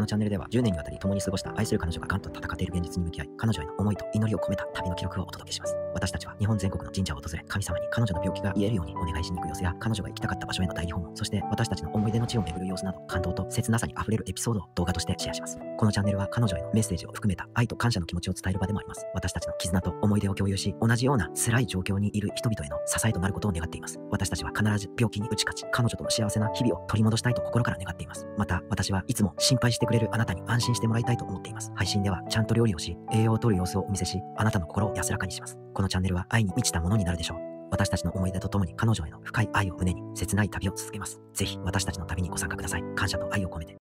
このチャンネルでは10年にわたり共に過ごした愛する彼女ががんと戦っている現実に向き合い、彼女への思いと祈りを込めた旅の記録をお届けします。私たちは日本全国の神社を訪れ、神様に彼女の病気が癒えるようにお願いしに行く様子や、彼女が行きたかった場所への代理訪問、そして私たちの思い出の地を巡る様子など、感動と切なさにあふれるエピソードを動画としてシェアします。このチャンネルは彼女へのメッセージを含めた愛と感謝の気持ちを伝える場でもあります。私たちの絆と思い出を共有し、同じような辛い状況にいる人々への支えとなることを願っています。私たちは必ず病気に打ち勝ち、彼女との幸せな日々を取り戻したいと心から願っています。また、私はいつも心配してくれるあなたに安心してもらいたいと思っています。配信ではちゃんと料理をし、栄養をとる様子をお見せし、あなたの心を安らかにします。このチャンネルは愛に満ちたものになるでしょう。私たちの思い出とともに彼女への深い愛を胸に、切ない旅を続けます。ぜひ私たちの旅にご参加ください。感謝と愛を込めて。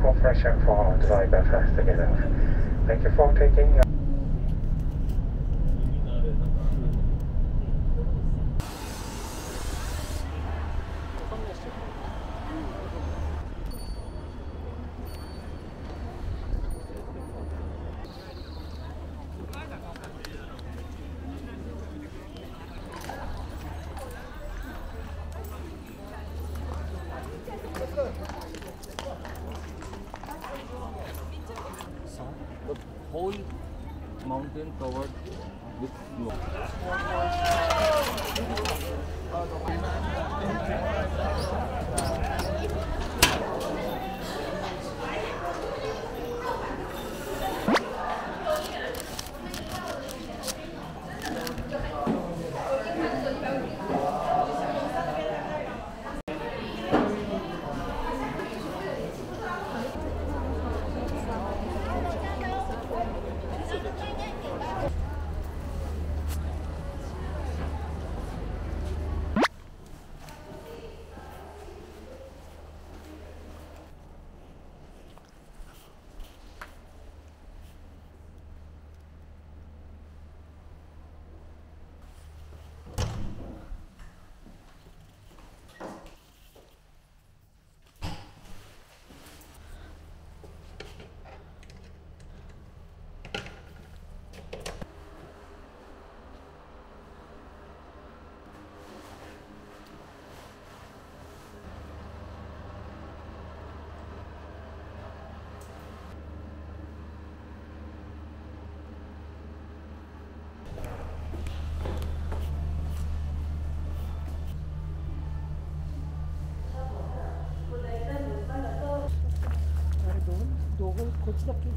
Cooperation for driver fast together. Thank you for taking your whole mountain covered with snow. What's up, kid?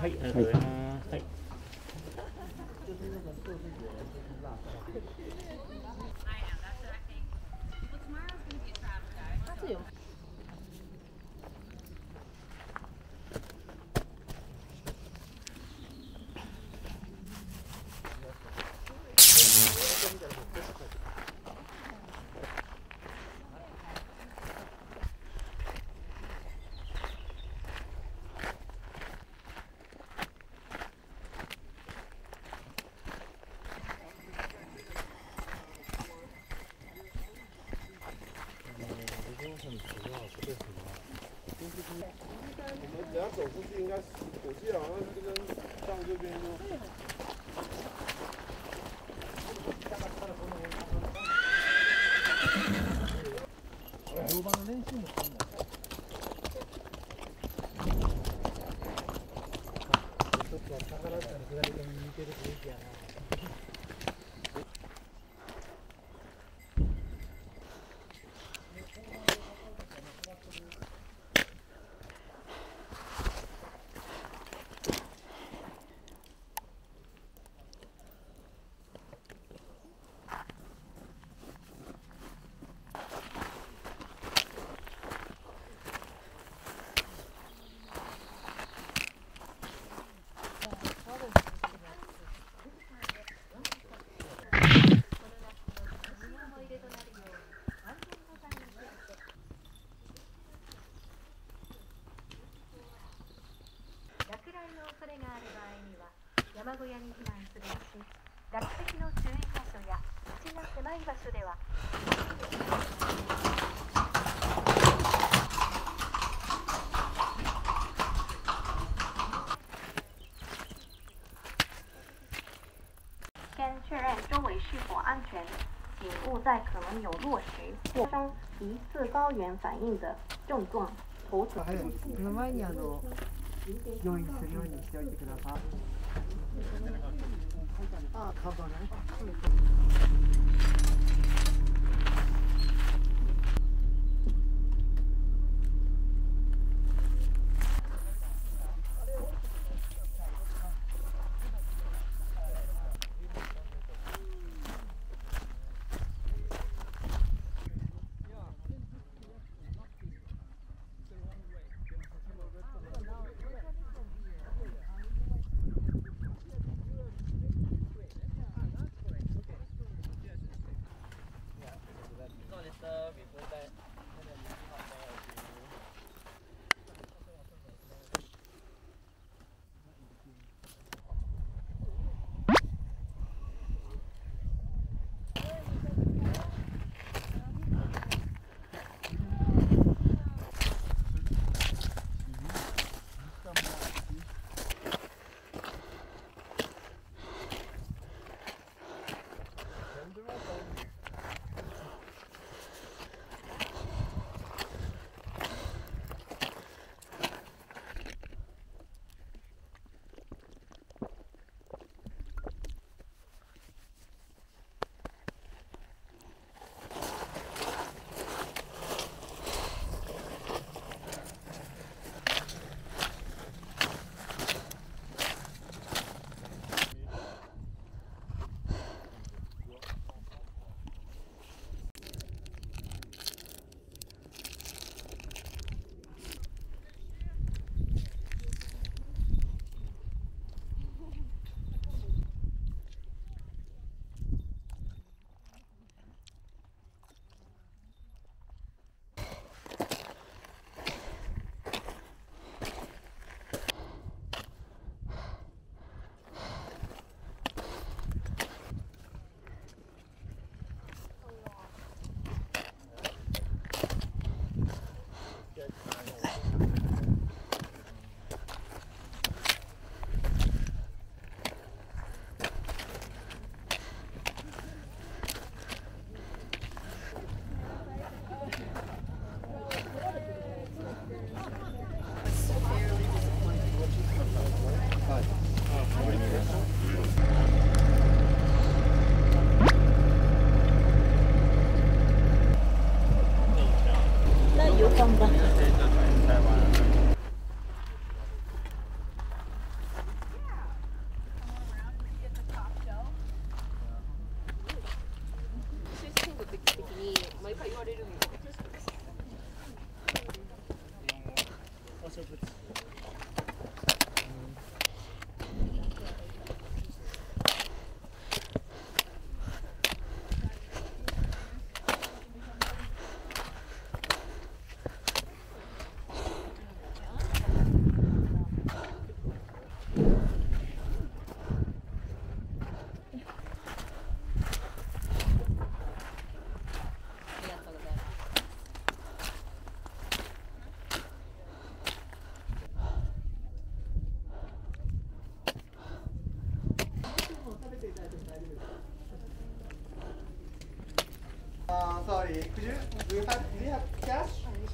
はい、ありがとうございます。はい。我们等下走出去，应该我记得好像是跟上这边就。 山小屋に避難するし、落石の注意箇所や土が狭い場所では。 先确认周围是否安全，请勿在可能有落石或疑似高原反应的症状头疼。用意するようにしておいてください。 あ、カバーね。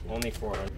Only 400.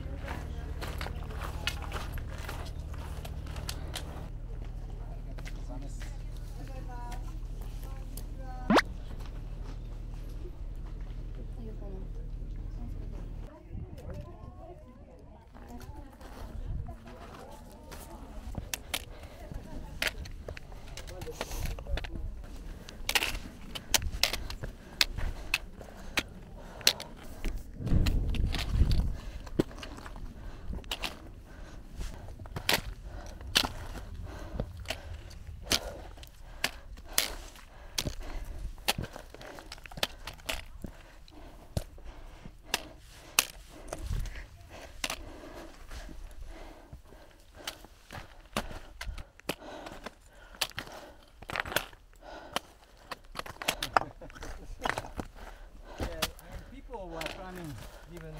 Even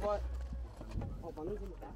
what? Oh, bunnies in the back.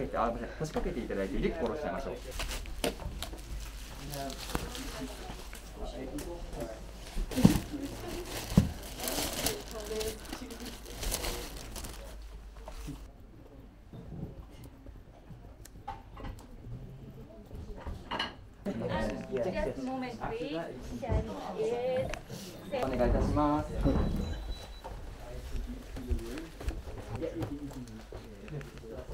けて、あ、腰掛けていただいてリュック下ろしちゃいましょう。お願いいたします。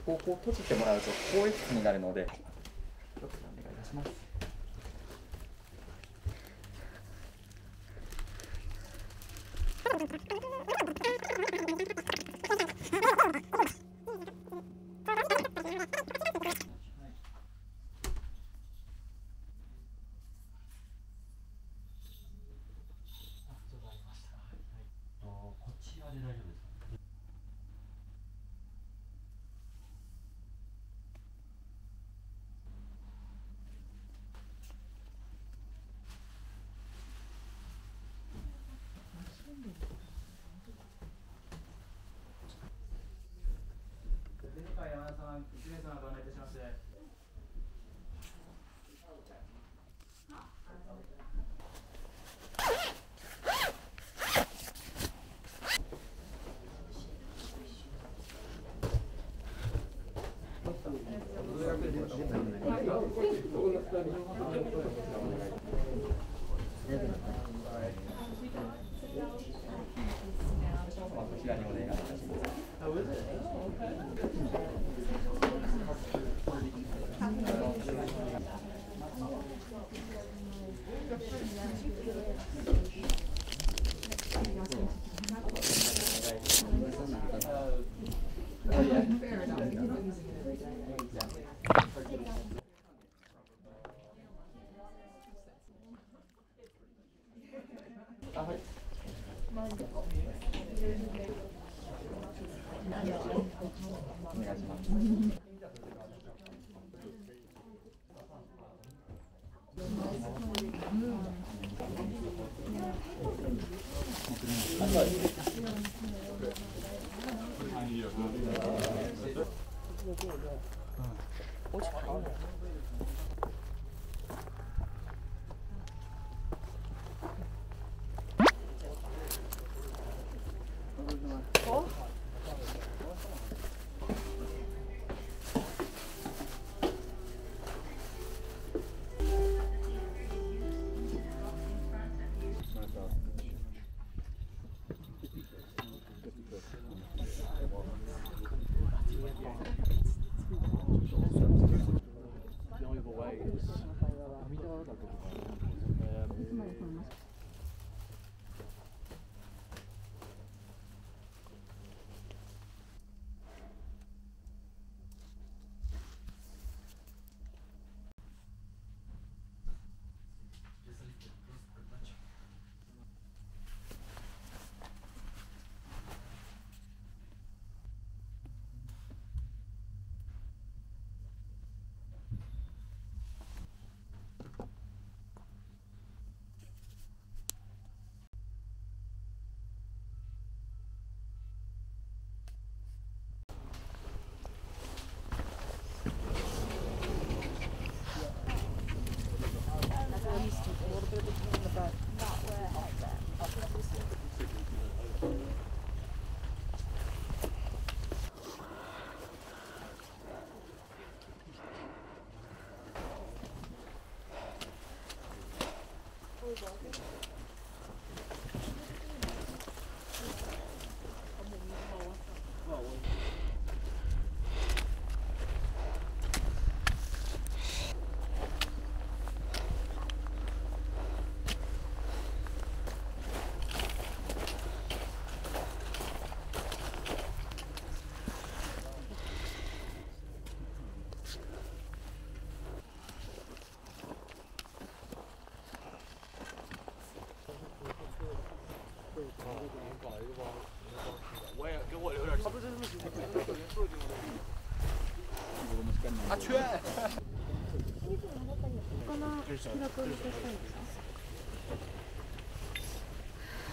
ここを閉じてもらうと更衣室になるので、よろしくお願いいたします。阿全。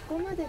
ここまで。